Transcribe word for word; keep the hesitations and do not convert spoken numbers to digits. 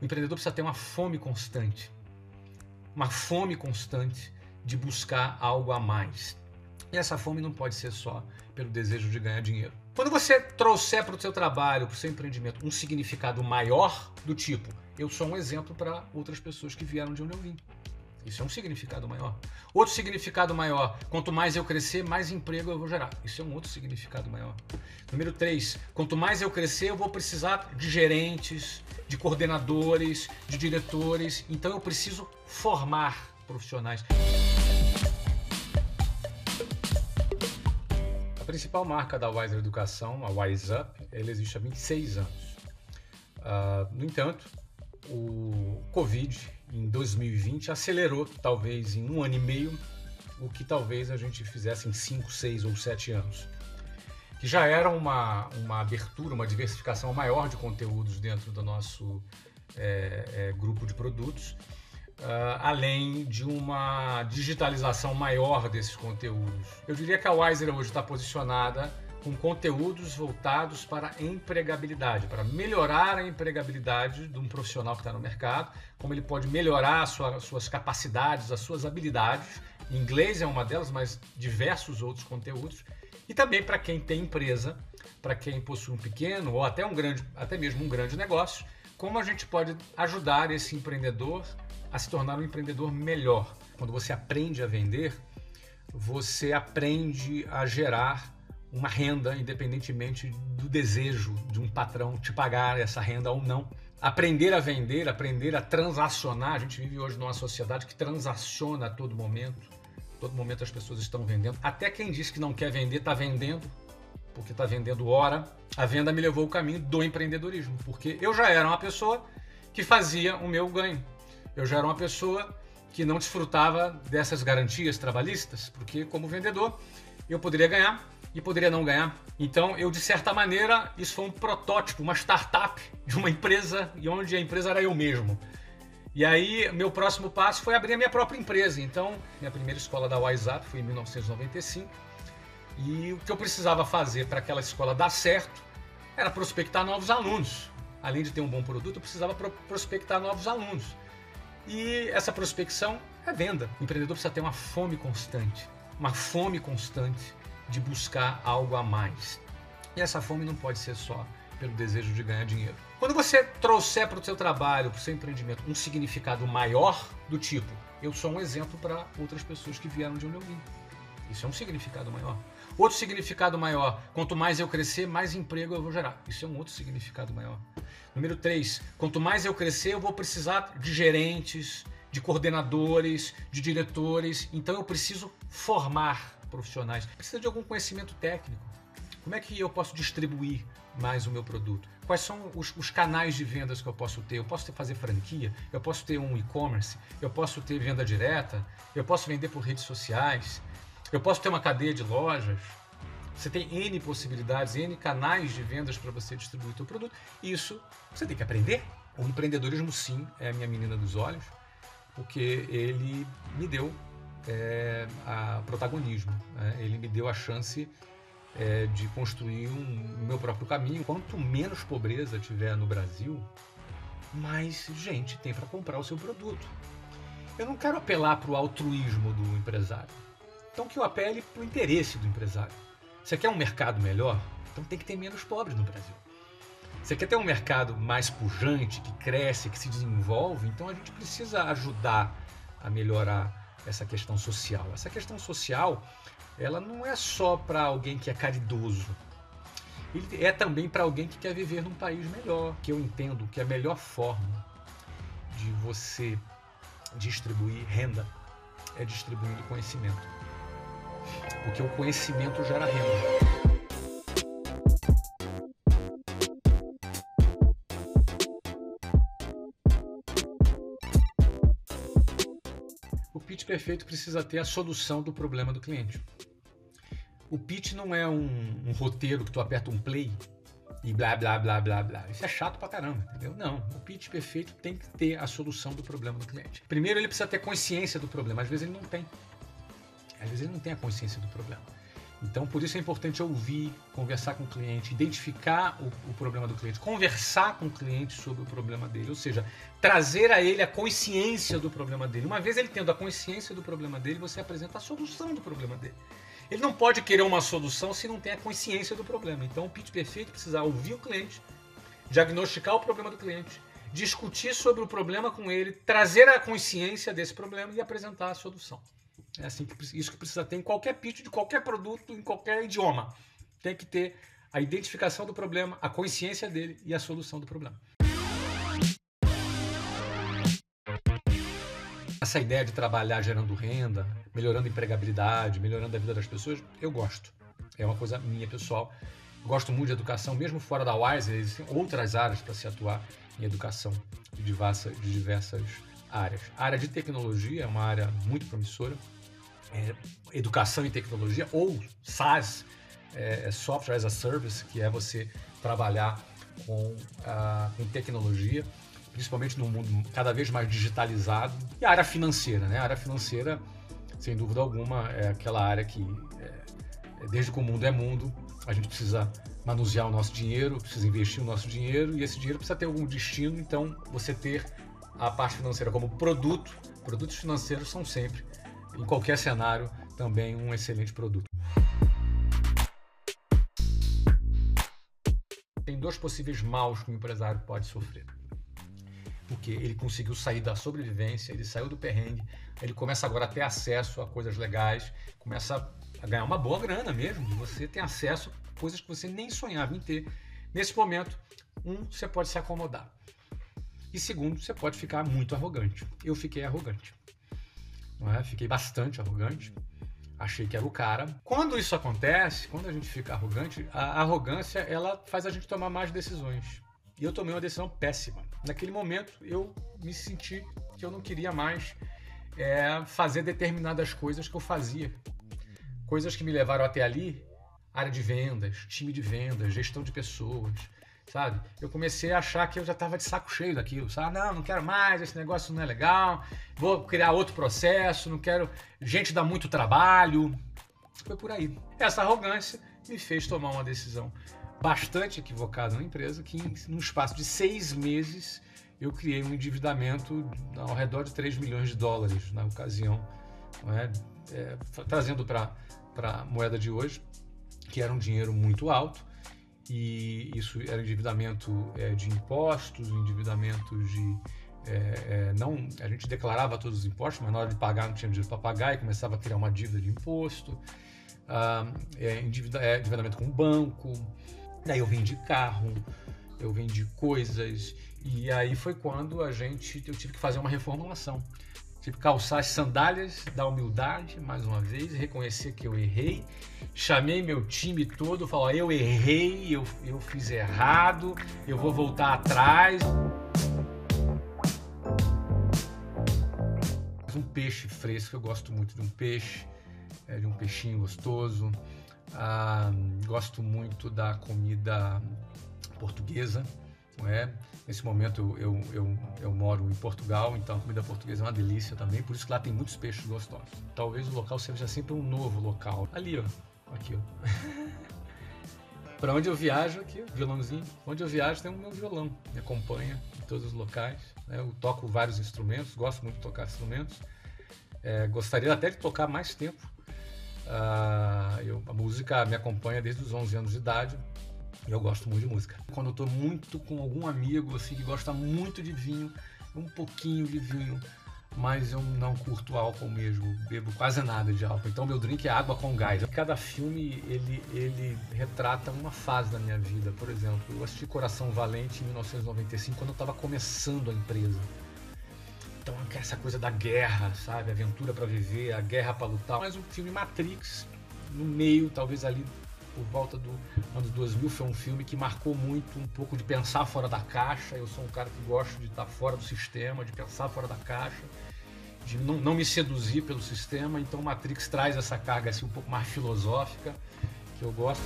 O empreendedor precisa ter uma fome constante, uma fome constante de buscar algo a mais. E essa fome não pode ser só pelo desejo de ganhar dinheiro. Quando você trouxer para o seu trabalho, para o seu empreendimento, um significado maior do tipo, eu sou um exemplo para outras pessoas que vieram de onde eu vim. Isso é um significado maior. Outro significado maior, quanto mais eu crescer, mais emprego eu vou gerar. Isso é um outro significado maior. Número três, quanto mais eu crescer, eu vou precisar de gerentes, de coordenadores, de diretores. Então eu preciso formar profissionais. A principal marca da Wiser Educação, a Wise Up, ela existe há vinte e seis anos. Uh, no entanto, o Covid em dois mil e vinte acelerou, talvez em um ano e meio, o que talvez a gente fizesse em cinco, seis ou sete anos. Que já era uma, uma abertura, uma diversificação maior de conteúdos dentro do nosso é, é, grupo de produtos, uh, além de uma digitalização maior desses conteúdos. Eu diria que a Wiser hoje está posicionada com conteúdos voltados para a empregabilidade, para melhorar a empregabilidade de um profissional que está no mercado, como ele pode melhorar sua, suas capacidades, as suas habilidades. Inglês é uma delas, mas diversos outros conteúdos. E também para quem tem empresa, para quem possui um pequeno ou até, um grande, até mesmo um grande negócio, como a gente pode ajudar esse empreendedor a se tornar um empreendedor melhor. Quando você aprende a vender, você aprende a gerar uma renda, independentemente do desejo de um patrão te pagar essa renda ou não. Aprender a vender, aprender a transacionar. A gente vive hoje numa sociedade que transaciona a todo momento. A todo momento as pessoas estão vendendo. Até quem diz que não quer vender, está vendendo, porque está vendendo hora. A venda me levou ao caminho do empreendedorismo, porque eu já era uma pessoa que fazia o meu ganho. Eu já era uma pessoa que não desfrutava dessas garantias trabalhistas, porque como vendedor eu poderia ganhar, e poderia não ganhar. Então eu, de certa maneira, isso foi um protótipo, uma startup de uma empresa, e onde a empresa era eu mesmo. E aí meu próximo passo foi abrir a minha própria empresa. Então minha primeira escola da Wise Up foi em mil novecentos e noventa e cinco, e o que eu precisava fazer para aquela escola dar certo era prospectar novos alunos. Além de ter um bom produto, eu precisava prospectar novos alunos, e essa prospecção é venda. O empreendedor precisa ter uma fome constante, uma fome constante de buscar algo a mais. E essa fome não pode ser só pelo desejo de ganhar dinheiro. Quando você trouxer para o seu trabalho, para o seu empreendimento, um significado maior do tipo, eu sou um exemplo para outras pessoas que vieram de onde eu vim. Isso é um significado maior. Outro significado maior, quanto mais eu crescer, mais emprego eu vou gerar. Isso é um outro significado maior. Número três, quanto mais eu crescer, eu vou precisar de gerentes, de coordenadores, de diretores. Então eu preciso formar profissionais. Precisa de algum conhecimento técnico. Como é que eu posso distribuir mais o meu produto? Quais são os, os canais de vendas que eu posso ter? Eu posso ter, fazer franquia? Eu posso ter um e-commerce? Eu posso ter venda direta? Eu posso vender por redes sociais? Eu posso ter uma cadeia de lojas? Você tem N possibilidades, N canais de vendas para você distribuir o seu produto. Isso você tem que aprender. O empreendedorismo, sim, é a minha menina dos olhos, porque ele me deu É, a protagonismo, né? Ele me deu a chance é, de construir o um, meu próprio caminho. Quanto menos pobreza tiver no Brasil, mais gente tem para comprar o seu produto. Eu não quero apelar para o altruísmo do empresário, então que eu apele para o interesse do empresário. Você quer um mercado melhor? Então tem que ter menos pobres no Brasil. Você quer ter um mercado mais pujante, que cresce, que se desenvolve? Então a gente precisa ajudar a melhorar essa questão social. Essa questão social, ela não é só para alguém que é caridoso. Ele é também para alguém que quer viver num país melhor. Que eu entendo que a melhor forma de você distribuir renda é distribuindo conhecimento. Porque o conhecimento gera renda. O pitch perfeito precisa ter a solução do problema do cliente. O pitch não é um, um roteiro que tu aperta um play e blá, blá, blá, blá, blá. Isso é chato pra caramba, entendeu? Não, o pitch perfeito tem que ter a solução do problema do cliente. Primeiro ele precisa ter consciência do problema, às vezes ele não tem. Às vezes ele não tem a consciência do problema. Então, por isso é importante ouvir, conversar com o cliente, identificar o, o problema do cliente, conversar com o cliente sobre o problema dele, ou seja, trazer a ele a consciência do problema dele. Uma vez ele tendo a consciência do problema dele, você apresenta a solução do problema dele. Ele não pode querer uma solução se não tem a consciência do problema. Então, o pitch perfeito precisa ouvir o cliente, diagnosticar o problema do cliente, discutir sobre o problema com ele, trazer a consciência desse problema e apresentar a solução. É assim que, isso que precisa ter em qualquer pitch, de qualquer produto, em qualquer idioma. Tem que ter a identificação do problema, a consciência dele e a solução do problema. Essa ideia de trabalhar gerando renda, melhorando a empregabilidade, melhorando a vida das pessoas, eu gosto. É uma coisa minha, pessoal. Eu gosto muito de educação, mesmo fora da Wise, existem outras áreas para se atuar em educação de diversas, de diversas áreas. A área de tecnologia é uma área muito promissora. É, educação em tecnologia, ou SaaS, é, Software as a Service, que é você trabalhar com, a, com tecnologia, principalmente num mundo cada vez mais digitalizado. E a área financeira, né? A área financeira, sem dúvida alguma, é aquela área que, é, desde que o mundo é mundo, a gente precisa manusear o nosso dinheiro, precisa investir o nosso dinheiro, e esse dinheiro precisa ter algum destino. Então, você ter a parte financeira como produto, produtos financeiros são sempre, em qualquer cenário, também um excelente produto. Tem dois possíveis maus que o empresário pode sofrer. Porque ele conseguiu sair da sobrevivência, ele saiu do perrengue, ele começa agora a ter acesso a coisas legais, começa a ganhar uma boa grana mesmo, você tem acesso a coisas que você nem sonhava em ter. Nesse momento, um, você pode se acomodar. E segundo, você pode ficar muito arrogante. Eu fiquei arrogante. Não é? Fiquei bastante arrogante, achei que era o cara. Quando isso acontece, quando a gente fica arrogante, a arrogância ela faz a gente tomar más decisões. E eu tomei uma decisão péssima. Naquele momento, eu me senti que eu não queria mais é, fazer determinadas coisas que eu fazia. Coisas que me levaram até ali, área de vendas, time de vendas, gestão de pessoas, sabe? Eu comecei a achar que eu já estava de saco cheio daquilo, sabe? Não, não quero mais, esse negócio não é legal, vou criar outro processo, não quero... Gente dá muito trabalho. Foi por aí. Essa arrogância me fez tomar uma decisão bastante equivocado na empresa, que num espaço de seis meses eu criei um endividamento ao redor de três milhões de dólares na ocasião, não é? É, trazendo para a moeda de hoje, que era um dinheiro muito alto, e isso era endividamento é, de impostos, endividamento de... É, é, não, a gente declarava todos os impostos, mas na hora de pagar não tinha dinheiro para pagar e começava a criar uma dívida de imposto, ah, é, endivida, é, endividamento com o banco. Daí eu vendi carro, eu vendi coisas, e aí foi quando a gente, eu tive que fazer uma reformulação. Tive que calçar as sandálias da humildade, mais uma vez, reconhecer que eu errei. Chamei meu time todo, falei, eu errei, eu, eu fiz errado, eu vou voltar atrás. Um peixe fresco, eu gosto muito de um peixe, de um peixinho gostoso. Ah, gosto muito da comida portuguesa, não é? Nesse momento eu, eu, eu, eu moro em Portugal, então a comida portuguesa é uma delícia também, por isso que lá tem muitos peixes gostosos. Talvez o local seja sempre um novo local. Ali, ó, aqui, ó. Para onde eu viajo, aqui, violãozinho, onde eu viajo tem o meu violão, me acompanha em todos os locais, né? Eu toco vários instrumentos, gosto muito de tocar instrumentos, é, gostaria até de tocar mais tempo. Uh, eu, a música me acompanha desde os onze anos de idade e eu gosto muito de música. Quando eu estou muito com algum amigo assim, que gosta muito de vinho, um pouquinho de vinho, mas eu não curto álcool mesmo, bebo quase nada de álcool, então meu drink é água com gás. Cada filme ele, ele retrata uma fase da minha vida. Por exemplo, eu assisti Coração Valente em mil novecentos e noventa e cinco, quando eu estava começando a empresa. Então, essa coisa da guerra, sabe? Aventura para viver, a guerra para lutar. Mas o filme Matrix, no meio, talvez ali por volta do ano dois mil, foi um filme que marcou muito um pouco de pensar fora da caixa. Eu sou um cara que gosto de estar fora do sistema, de pensar fora da caixa, de não, não me seduzir pelo sistema. Então, Matrix traz essa carga assim, um pouco mais filosófica, que eu gosto.